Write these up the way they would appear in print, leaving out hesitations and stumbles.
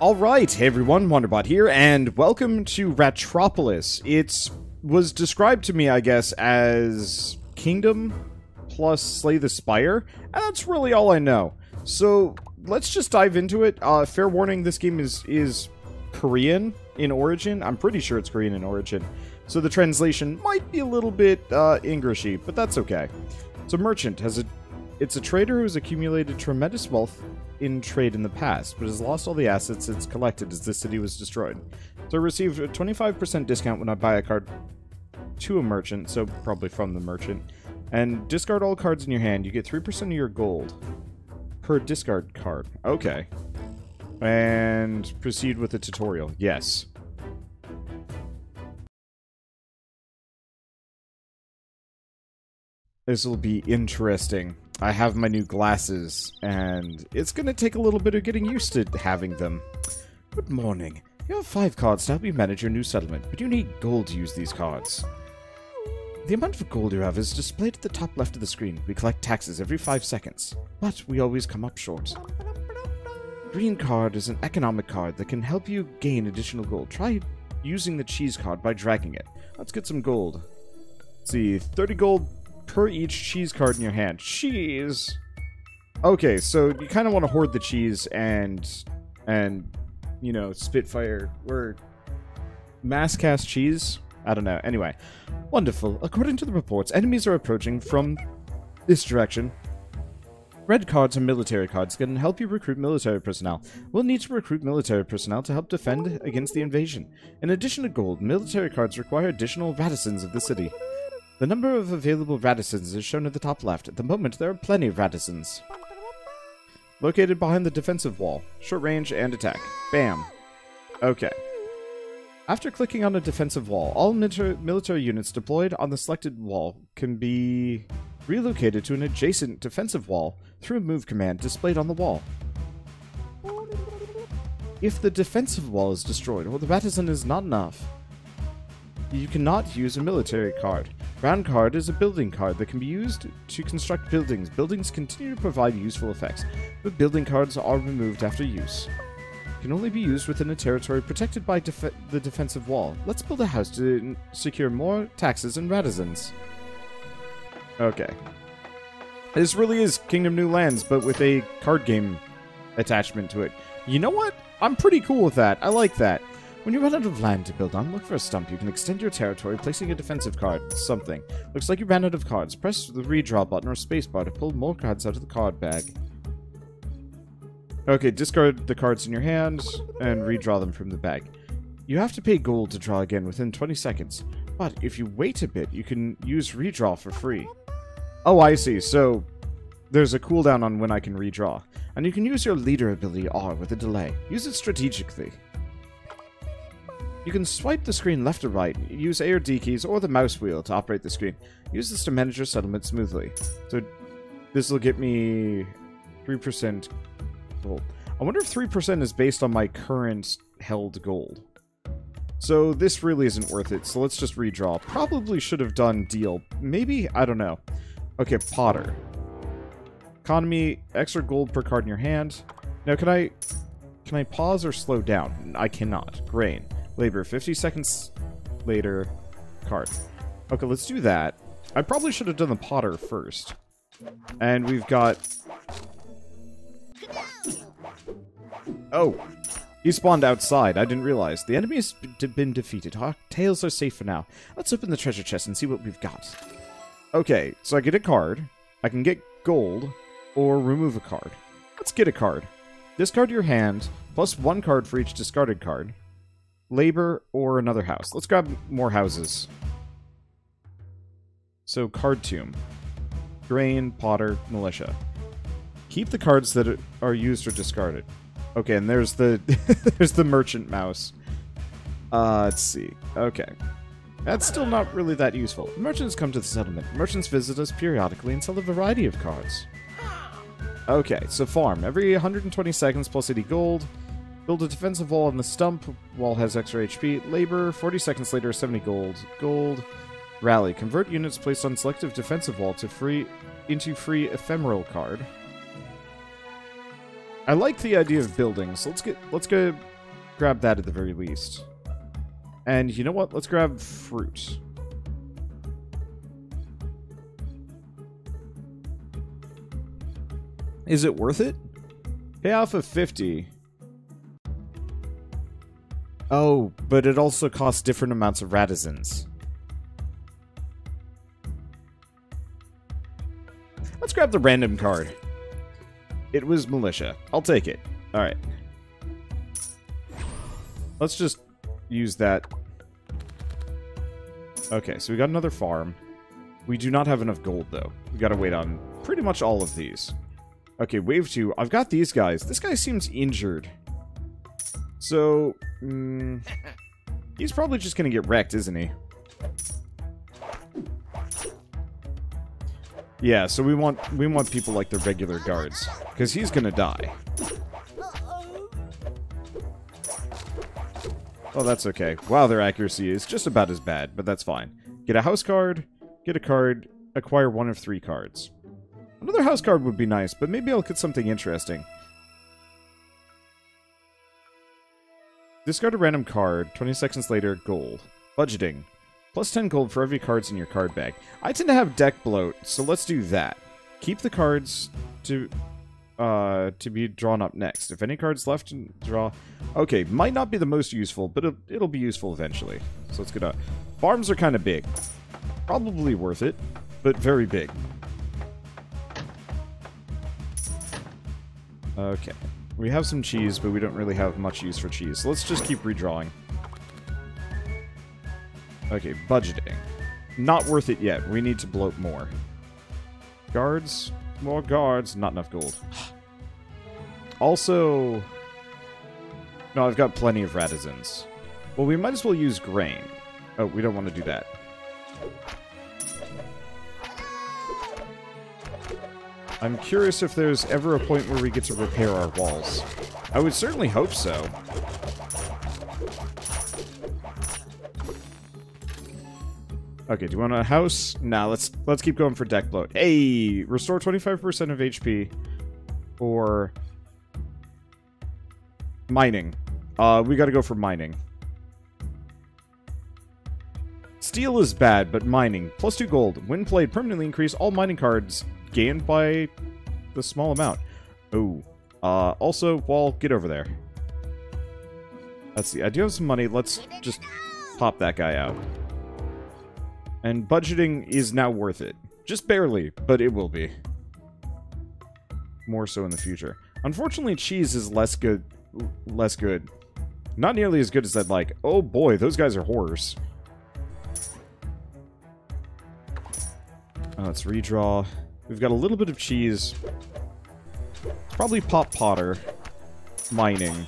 Alright, hey everyone, Wanderbot here, and welcome to Ratropolis. It was described to me, I guess, as Kingdom plus Slay the Spire, and that's really all I know. So, let's just dive into it. Fair warning, this game is Korean in origin. I'm pretty sure it's Korean in origin. So the translation might be a little bit Englishy, but that's okay. So merchant has a trader who has accumulated tremendous wealth in trade in the past, but has lost all the assets it's collected as the city was destroyed. So I received a 25% discount when I buy a card to a merchant, so probably from the merchant. And discard all cards in your hand. You get 3% of your gold per discard card. Okay. And proceed with the tutorial. Yes. This will be interesting. I have my new glasses, and it's going to take a little bit of getting used to having them. Good morning. You have 5 cards to help you manage your new settlement, but you need gold to use these cards. The amount of gold you have is displayed at the top left of the screen. We collect taxes every 5 seconds, but we always come up short. Green card is an economic card that can help you gain additional gold. Try using the cheese card by dragging it. Let's get some gold. Let's see, 30 gold per each cheese card in your hand. Cheese! Okay, so you kind of want to hoard the cheese and you know, Spitfire, or mass cast cheese? I don't know. Anyway, wonderful. According to the reports, enemies are approaching from this direction. Red cards are military cards that can help you recruit military personnel. We'll need to recruit military personnel to help defend against the invasion. In addition to gold, military cards require additional radisons of the city. The number of available radisons is shown at the top left. At the moment, there are plenty of radisons. Located behind the defensive wall. Short range and attack. Bam. Okay. After clicking on a defensive wall, all military units deployed on the selected wall can be relocated to an adjacent defensive wall through a move command displayed on the wall. If the defensive wall is destroyed or the radison is not enough, you cannot use a military card. Ground card is a building card that can be used to construct buildings. Buildings continue to provide useful effects, but building cards are removed after use. Can only be used within a territory protected by the defensive wall. Let's build a house to secure more taxes and radisons. Okay. This really is Kingdom New Lands, but with a card game attachment to it. You know what? I'm pretty cool with that. I like that. When you run out of land to build on, look for a stump. You can extend your territory, placing a defensive card. Something. Looks like you ran out of cards. Press the redraw button or spacebar to pull more cards out of the card bag. Okay, discard the cards in your hand and redraw them from the bag. You have to pay gold to draw again within 20 seconds. But if you wait a bit, you can use redraw for free. Oh, I see. So there's a cooldown on when I can redraw. And you can use your leader ability R with a delay. Use it strategically. You can swipe the screen left or right, use A or D keys or the mouse wheel to operate the screen. Use this to manage your settlement smoothly. So this will get me 3% gold. I wonder if 3% is based on my current held gold. So this really isn't worth it, so let's just redraw. Probably should have done deal. Maybe? I don't know. Okay, Potter. Economy, extra gold per card in your hand. Now can I pause or slow down? I cannot. Grain. Labor, 50 seconds later, card. Okay, let's do that. I probably should have done the Potter first. And we've got... Oh, he spawned outside. I didn't realize. The enemy has been defeated. Our tails are safe for now. Let's open the treasure chest and see what we've got. Okay, so I get a card. I can get gold or remove a card. Let's get a card. Discard your hand, plus 1 card for each discarded card. Labor or another house. Let's grab more houses. So, card tomb. Grain, Potter, militia. Keep the cards that are used or discarded. Okay, and there's the there's the merchant mouse. Let's see. Okay. That's still not really that useful. Merchants come to the settlement. Merchants visit us periodically and sell a variety of cards. Okay, so farm. Every 120 seconds plus 80 gold. Build a defensive wall on the stump. Wall has extra HP. Labor, 40 seconds later, 70 gold. Gold. Rally. Convert units placed on selective defensive wall to free into free ephemeral card. I like the idea of building, so let's go grab that at the very least. And you know what? Let's grab fruit. Is it worth it? Pay off of 50. Oh, but it also costs different amounts of radizens. Let's grab the random card. It was militia. I'll take it. Alright. Let's just use that. Okay, so we got another farm. We do not have enough gold, though. We gotta wait on pretty much all of these. Okay, wave 2. I've got these guys. This guy seems injured. So, he's probably just gonna get wrecked, isn't he? Yeah, so we want people like the regular guards, because he's gonna die. Oh, that's okay. Wow, their accuracy is just about as bad, but that's fine. Get a house card, get a card, acquire one of 3 cards. Another house card would be nice, but maybe I'll get something interesting. Discard a random card, 20 seconds later, gold. Budgeting. Plus 10 gold for every card's in your card bag. I tend to have deck bloat, so let's do that. Keep the cards to be drawn up next. If any card's left to draw... Okay, might not be the most useful, but it'll be useful eventually. So let's get out. Farms are kind of big. Probably worth it, but very big. Okay. We have some cheese, but we don't really have much use for cheese. So let's just keep redrawing. Okay, budgeting. Not worth it yet. We need to bloat more. Guards. More guards. Not enough gold. Also... No, I've got plenty of radizens. Well, we might as well use grain. Oh, we don't want to do that. I'm curious if there's ever a point where we get to repair our walls. I would certainly hope so. Okay, do you want a house? Nah, let's keep going for deck bloat. Hey, restore 25% of HP for mining. We gotta go for mining. Steel is bad, but mining. Plus 2 gold. When played, permanently increase all mining cards gained by the small amount. Ooh. Also, wall, get over there. Let's see, I do have some money. Let's just pop that guy out. And budgeting is now worth it. Just barely, but it will be. More so in the future. Unfortunately, cheese is less good. Not nearly as good as I'd like. Oh boy, those guys are horrors. Let's redraw. We've got a little bit of cheese. Probably Pop Potter. Mining.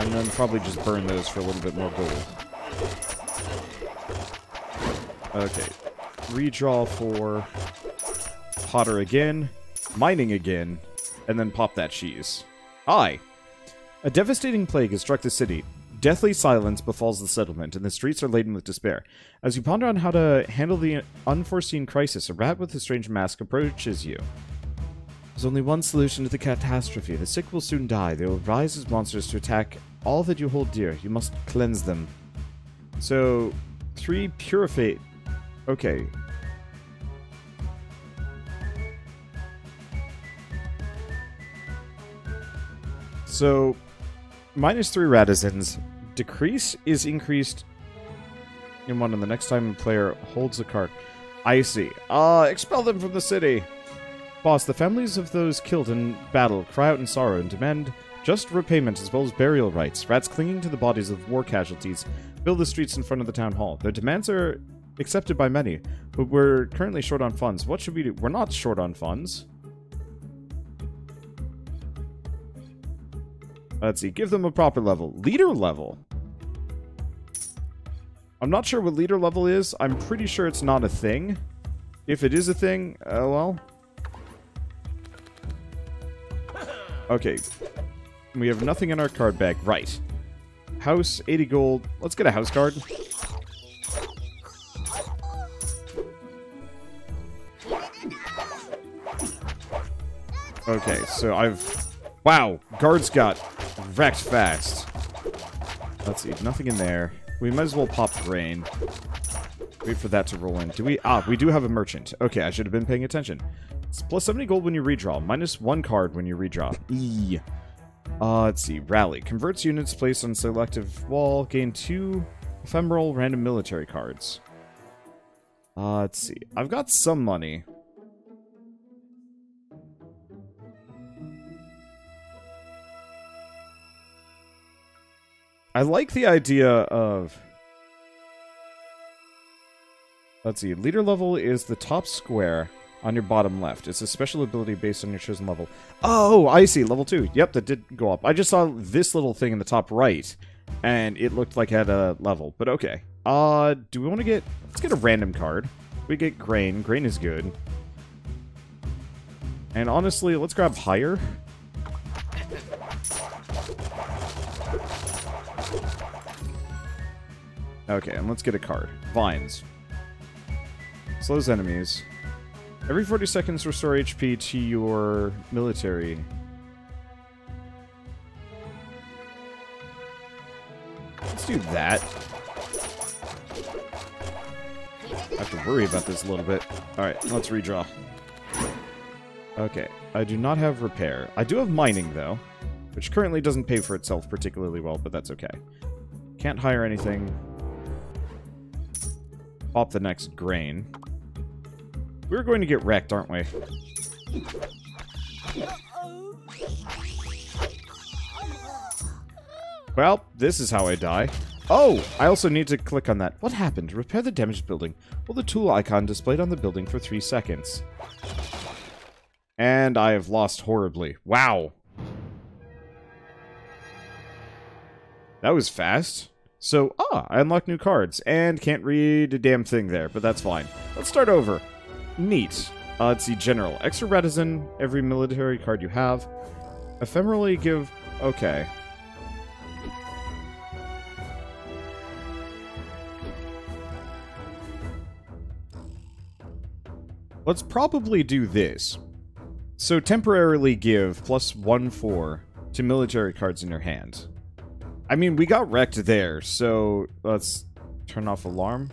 And then probably just burn those for a little bit more gold. Okay. Redraw for Potter again, mining again, and then pop that cheese. Hi! A devastating plague has struck the city. Deathly silence befalls the settlement, and the streets are laden with despair. As you ponder on how to handle the unforeseen crisis, a rat with a strange mask approaches you. There's only one solution to the catastrophe. The sick will soon die. They will rise as monsters to attack all that you hold dear. You must cleanse them. So, 3 purifate. Okay. So, minus 3 radizens. Decrease is increased in 1 on the next time a player holds a card. I see. Expel them from the city. Boss, the families of those killed in battle cry out in sorrow and demand just repayment as well as burial rites. Rats clinging to the bodies of war casualties fill the streets in front of the town hall. Their demands are accepted by many, but we're currently short on funds. What should we do? We're not short on funds. Let's see. Give them a proper level. Leader level? I'm not sure what leader level is. I'm pretty sure it's not a thing. If it is a thing, well... Okay, we have nothing in our card bag. Right. House, 80 gold. Let's get a house card. Okay, so I've... Wow, guards got wrecked fast. Let's see, nothing in there. We might as well pop grain. Wait for that to roll in. Do we... Ah, we do have a merchant. Okay, I should have been paying attention. It's plus 70 gold when you redraw. Minus 1 card when you redraw. E. Let's see. Rally. Converts units placed on selective wall. Gain 2 ephemeral random military cards. Let's see. I've got some money. I like the idea of... Let's see. Leader level is the top square on your bottom left. It's a special ability based on your chosen level. Oh, I see. Level 2. Yep, that did go up. I just saw this little thing in the top right, and it looked like it had a level. But okay. Do we want to get... Let's get a random card. We get grain. Grain is good. And honestly, let's grab higher. Okay, and let's get a card. Vines. Slows enemies. Every 40 seconds, restore HP to your military. Let's do that. I have to worry about this a little bit. Alright, let's redraw. Okay, I do not have repair. I do have mining, though, which currently doesn't pay for itself particularly well, but that's okay. Can't hire anything. Pop the next grain. We're going to get wrecked, aren't we? Well, this is how I die. Oh! I also need to click on that. What happened? Repair the damaged building. Hold the tool icon displayed on the building for 3 seconds. And I have lost horribly. Wow! That was fast. So, I unlocked new cards, and can't read a damn thing there, but that's fine. Let's start over. Neat. Let's see, General. Extra Retizen, every military card you have. Ephemerally give... Okay. Let's probably do this. So, temporarily give plus 1/4 to military cards in your hand. I mean, we got wrecked there, so let's turn off alarm.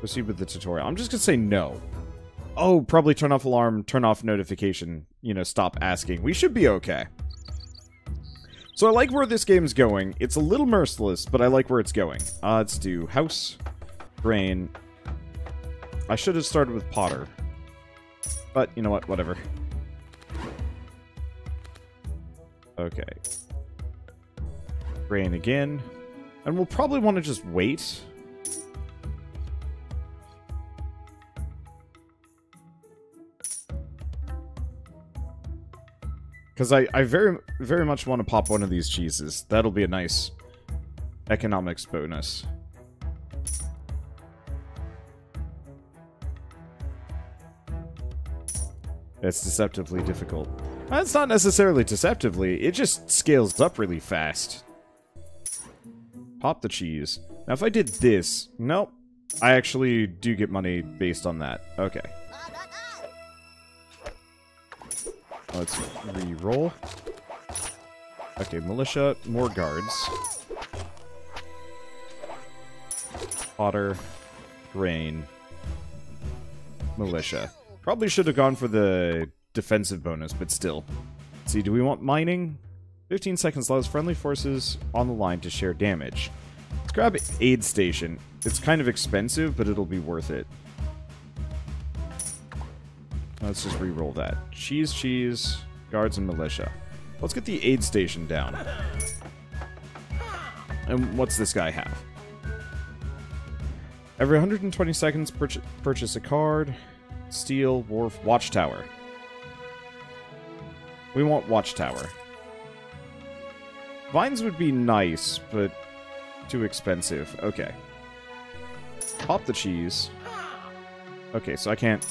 Proceed with the tutorial. I'm just gonna say no. Oh, probably turn off alarm, turn off notification, you know, stop asking. We should be okay. So I like where this game's going. It's a little merciless, but I like where it's going. Let's do house, grain. I should have started with potter. But, you know what, whatever. Okay. Grain again. And we'll probably want to just wait. Because I very, very much want to pop one of these cheeses. That'll be a nice economics bonus. That's deceptively difficult. That's not necessarily deceptively. It just scales up really fast. Pop the cheese. Now, if I did this... Nope. I actually do get money based on that. Okay. Let's re-roll. Okay, militia. More guards. Potter. Grain. Militia. Probably should have gone for the defensive bonus, but still. Let's see, do we want mining? 15 seconds allows friendly forces on the line to share damage. Let's grab aid station. It's kind of expensive, but it'll be worth it. Let's just re-roll that. Cheese, cheese, guards, and militia. Let's get the aid station down. And what's this guy have? Every 120 seconds, purchase a card. Steel, wharf, watchtower. We want watchtower. Vines would be nice, but too expensive. Okay. Pop the cheese. Okay, so I can't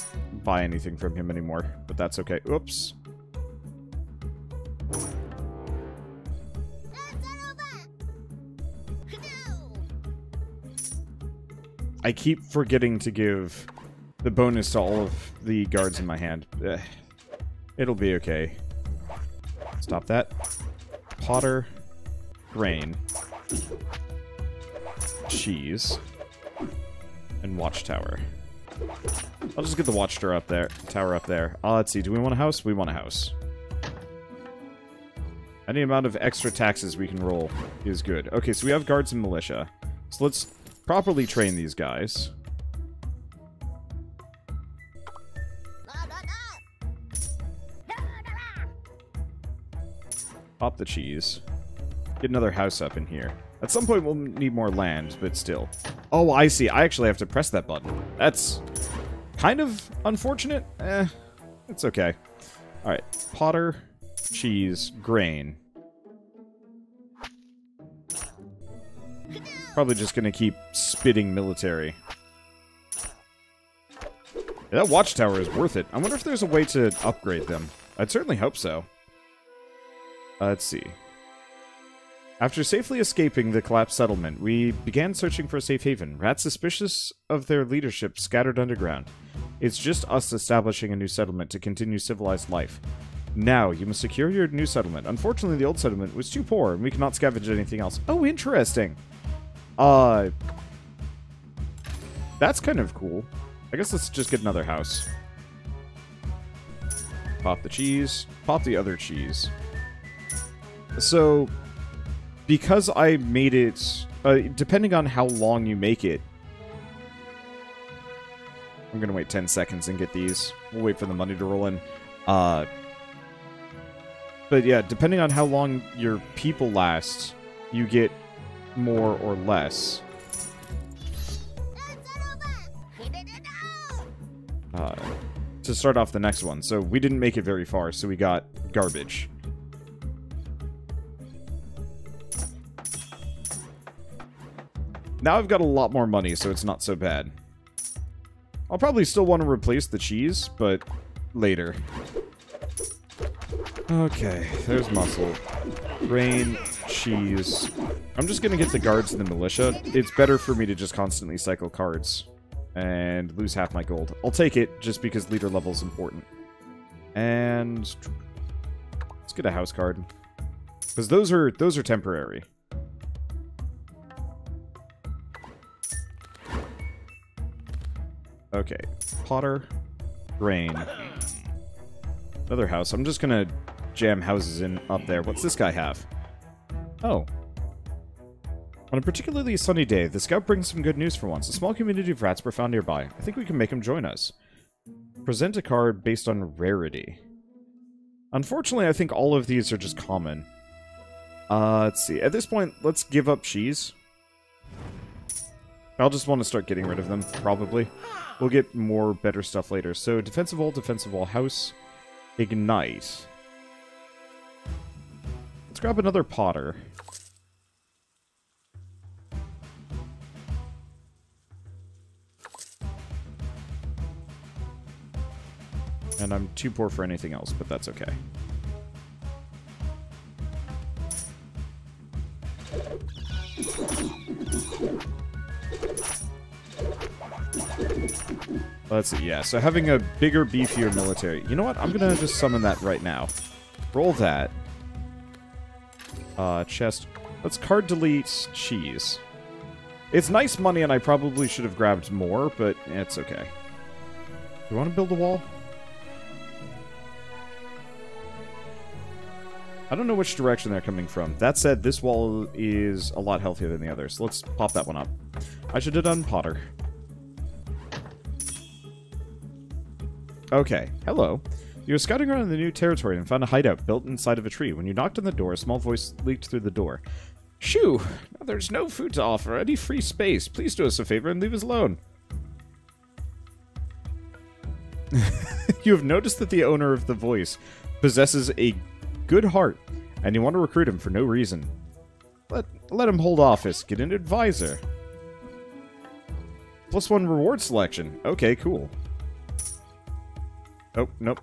buy anything from him anymore, but that's okay. Oops. I keep forgetting to give the bonus to all of the guards in my hand. Ugh. It'll be okay. Stop that. Potter. Grain. Cheese. And watchtower. I'll just get the watchtower up there. Let's see. Do we want a house? We want a house. Any amount of extra taxes we can roll is good. Okay, so we have guards and militia. So let's properly train these guys. Pop the cheese. Get another house up in here. At some point we'll need more land, but still. Oh, I see. I actually have to press that button. That's kind of unfortunate. Eh, it's okay. Alright, Potter, cheese, grain. Probably just gonna keep spitting military. Yeah, that watchtower is worth it. I wonder if there's a way to upgrade them. I'd certainly hope so. Let's see. After safely escaping the collapsed settlement, we began searching for a safe haven. Rats suspicious of their leadership scattered underground. It's just us establishing a new settlement to continue civilized life. Now, you must secure your new settlement. Unfortunately, the old settlement was too poor, and we cannot scavenge anything else. Oh, interesting. That's kind of cool. I guess let's just get another house. Pop the cheese. Pop the other cheese. So... because I made it, depending on how long you make it, I'm going to wait 10 seconds and get these. We'll wait for the money to roll in. But yeah, depending on how long your people last, you get more or less. To start off the next one. So we didn't make it very far, so we got garbage. Now I've got a lot more money, so it's not so bad. I'll probably still want to replace the cheese, but later. Okay, there's muscle. Grain, cheese. I'm just going to get the guards and the militia. It's better for me to just constantly cycle cards and lose half my gold. I'll take it, just because leader level is important. And let's get a house card. Because those are temporary. Okay, Potter, grain, another house. I'm just gonna jam houses in up there. What's this guy have? Oh. On a particularly sunny day, the scout brings some good news for once. A small community of rats were found nearby. I think we can make him join us. Present a card based on rarity. Unfortunately, I think all of these are just common. Let's see. At this point, let's give up cheese. I'll just want to start getting rid of them, probably. We'll get more better stuff later. So, defensive wall, house, ignite. Let's grab another Potter. And I'm too poor for anything else, but that's okay. Let's see, yeah, so having a bigger, beefier military. You know what? I'm gonna just summon that right now. Roll that. Chest. Let's card delete cheese. It's nice money, and I probably should have grabbed more, but it's okay. You want to build a wall? I don't know which direction they're coming from. That said, this wall is a lot healthier than the others. So let's pop that one up. I should have done Potter. Okay, hello. You were scouting around in the new territory and found a hideout built inside of a tree. When you knocked on the door, a small voice leaked through the door. Shoo! Now there's no food to offer, any free space. Please do us a favor and leave us alone. You have noticed that the owner of the voice possesses a good heart, and you want to recruit him for no reason. Let him hold office. Get an advisor. +1 reward selection. Okay, cool. Oh, nope.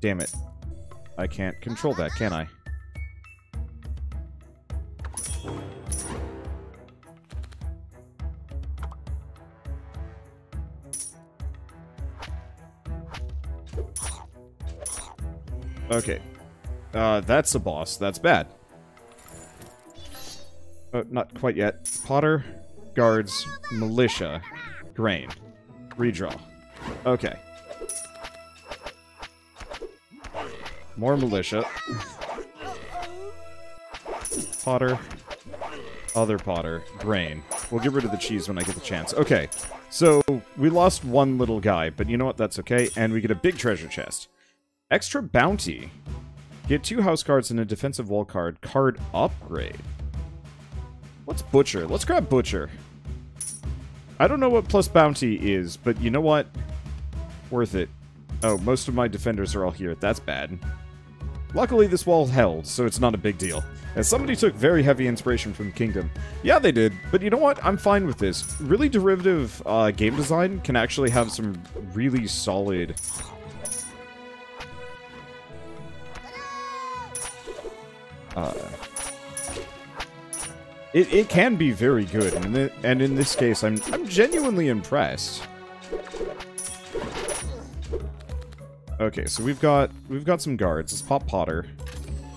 Damn it. I can't control that, can I? Okay. That's the boss. That's bad. Not quite yet. Potter, guards, militia, grain. Redraw. Okay. More militia. Potter. Other Potter. Grain. We'll get rid of the cheese when I get the chance. Okay. So, we lost one little guy, but you know what? That's okay. And we get a big treasure chest. Extra bounty. Get 2 house cards and a defensive wall card. Card upgrade. What's Butcher? Let's grab Butcher. I don't know what plus bounty is, but you know what? Worth it. Oh, most of my defenders are all here. That's bad. Luckily, this wall held, so it's not a big deal. And somebody took very heavy inspiration from Kingdom. Yeah, they did, but you know what? I'm fine with this. Really derivative game design can actually have some really solid... It can be very good, and in this case, I'm genuinely impressed. Okay, so we've got some guards. Let's pop Potter.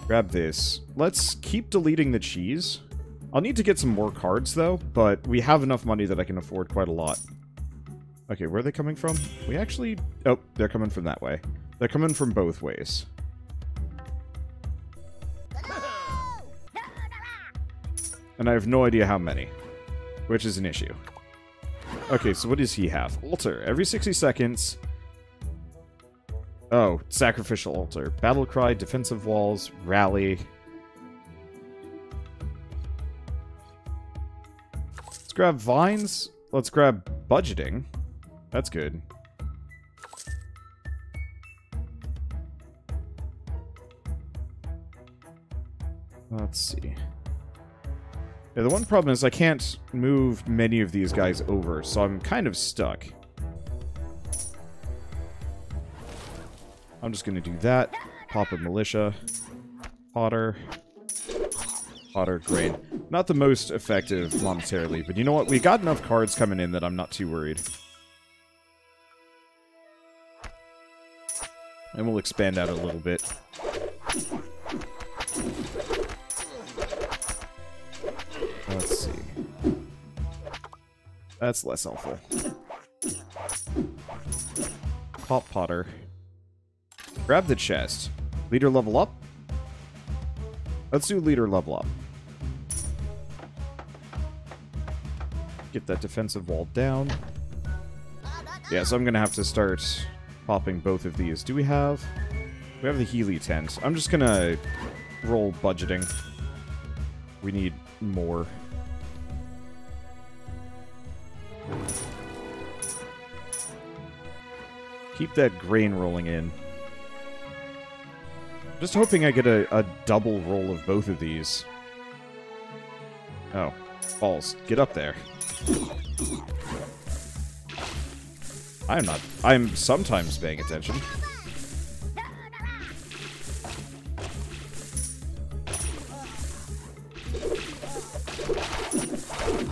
Grab this. Let's keep deleting the cheese. I'll need to get some more cards, though, but we have enough money that I can afford quite a lot. Okay, where are they coming from? We actually... Oh, they're coming from that way. They're coming from both ways. And I have no idea how many, which is an issue. Okay, so what does he have? Altar. Every 60 seconds... Oh, Sacrificial Altar. Battle Cry, Defensive Walls, Rally. Let's grab Vines. Let's grab Budgeting. That's good. Let's see. Yeah, the one problem is I can't move many of these guys over, so I'm kind of stuck. I'm just going to do that. Pop a militia. Potter. Potter, grain. Not the most effective monetarily, but you know what? We got enough cards coming in that I'm not too worried. And we'll expand out a little bit. Let's see. That's less helpful. Pop Potter. Grab the chest. Leader level up? Let's do leader level up. Get that defensive wall down. Yeah, so I'm going to have to start popping both of these. Do we have... We have the Healy tent. I'm just going to roll budgeting. We need more. Keep that grain rolling in. Just hoping I get a double roll of both of these. Oh. Balls. Get up there. I'm sometimes paying attention.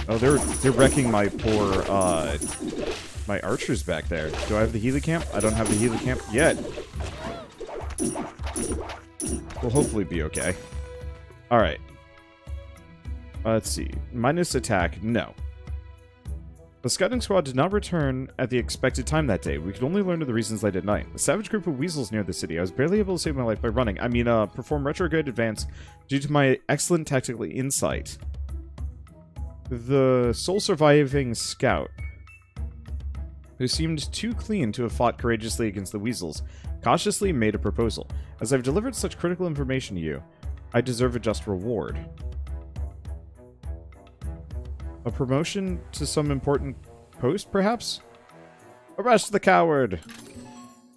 Oh, they're wrecking my poor, my archers back there. Do I have the Healy camp? I don't have the Healy camp yet. We'll hopefully be okay. Alright. Let's see. Minus attack, no. The scouting squad did not return at the expected time that day. We could only learn of the reasons late at night. A savage group of weasels near the city. I was barely able to save my life by running. Perform retrograde advance due to my excellent tactical insight. The sole surviving scout, who seemed too clean to have fought courageously against the weasels, cautiously made a proposal. As I've delivered such critical information to you, I deserve a just reward. A promotion to some important post, perhaps? Arrest the coward!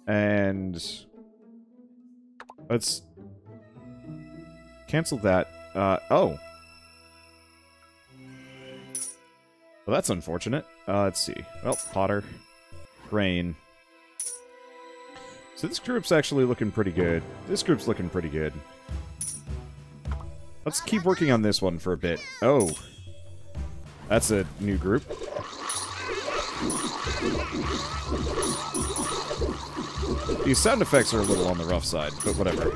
And... Let's... Cancel that. Oh! Well, that's unfortunate. Let's see. Well, Potter. Grain. So this group's actually looking pretty good. This group's looking pretty good. Let's keep working on this one for a bit. Oh. That's a new group. These sound effects are a little on the rough side, but whatever.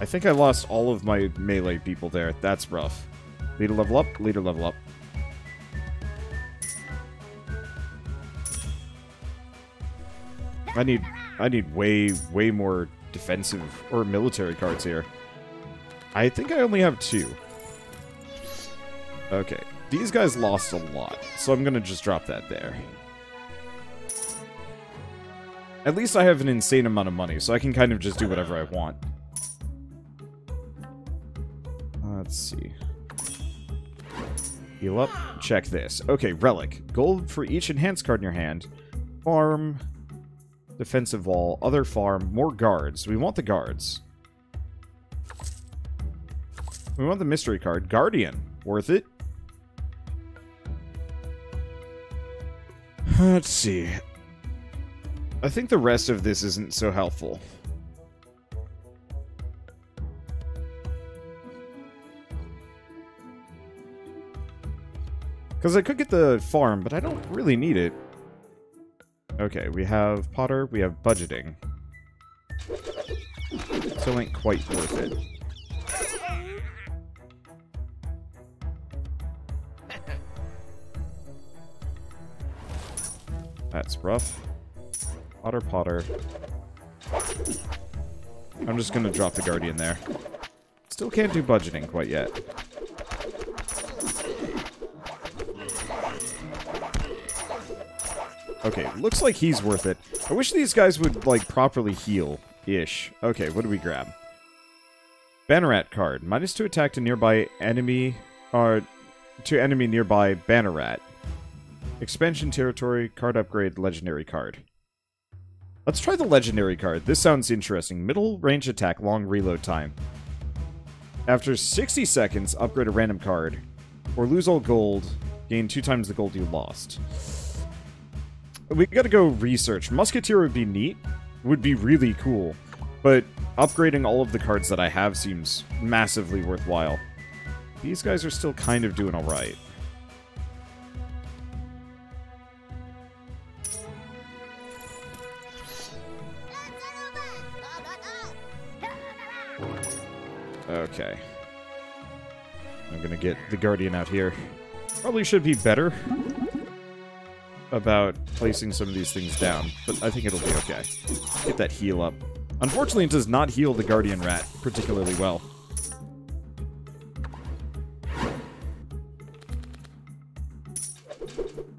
I think I lost all of my melee people there. That's rough. Leader level up, leader level up. I need way more defensive or military cards here. I think I only have 2. Okay. These guys lost a lot, so I'm gonna just drop that there. At least I have an insane amount of money, so I can kind of just do whatever I want. Let's see. Heal up. Check this. Okay, relic. Gold for each enhanced card in your hand. Farm. Defensive wall. Other farm. More guards. We want the guards. We want the mystery card. Guardian. Worth it. Let's see. I think the rest of this isn't so helpful. Because I could get the farm, but I don't really need it. Okay, we have Potter, we have budgeting. Still ain't quite worth it. That's rough. Potter. I'm just gonna drop the Guardian there. Still can't do budgeting quite yet. Okay, looks like he's worth it. I wish these guys would, like, properly heal-ish. Okay, what do we grab? Banneret card. -2 attack to nearby enemy, or to enemy nearby Banneret. Expansion territory, card upgrade, legendary card. Let's try the legendary card. This sounds interesting. Middle range attack, long reload time. After 60 seconds, upgrade a random card. Or lose all gold, gain 2 times the gold you lost. We gotta go research. Musketeer would be neat. Would be really cool. But upgrading all of the cards that I have seems massively worthwhile. These guys are still kind of doing alright. Okay. I'm gonna get the Guardian out here. Probably should be better about placing some of these things down, but I think it'll be okay. Get that heal up. Unfortunately, it does not heal the Guardian Rat particularly well.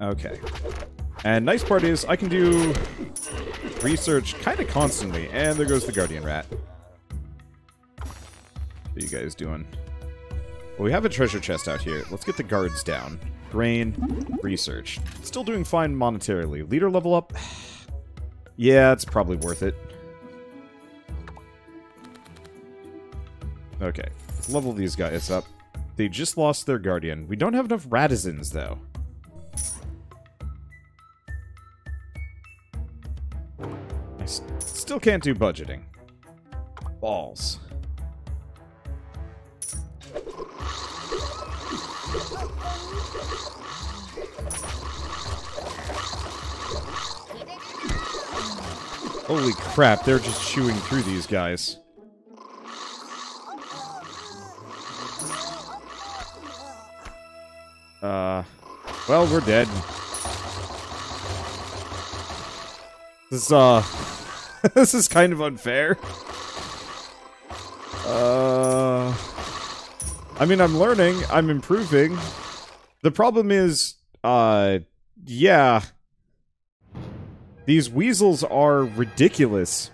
Okay. And nice part is I can do research kind of constantly, and there goes the Guardian Rat. What are you guys doing? Well, we have a treasure chest out here. Let's get the guards down. Grain, research. Still doing fine monetarily. Leader level up? Yeah, it's probably worth it. Okay, let's level these guys up. They just lost their guardian. We don't have enough radizens, though. I still can't do budgeting. Balls. Holy crap, they're just chewing through these guys. Well, we're dead. This, this is kind of unfair. I mean, I'm learning, I'm improving. The problem is, yeah... These weasels are ridiculous.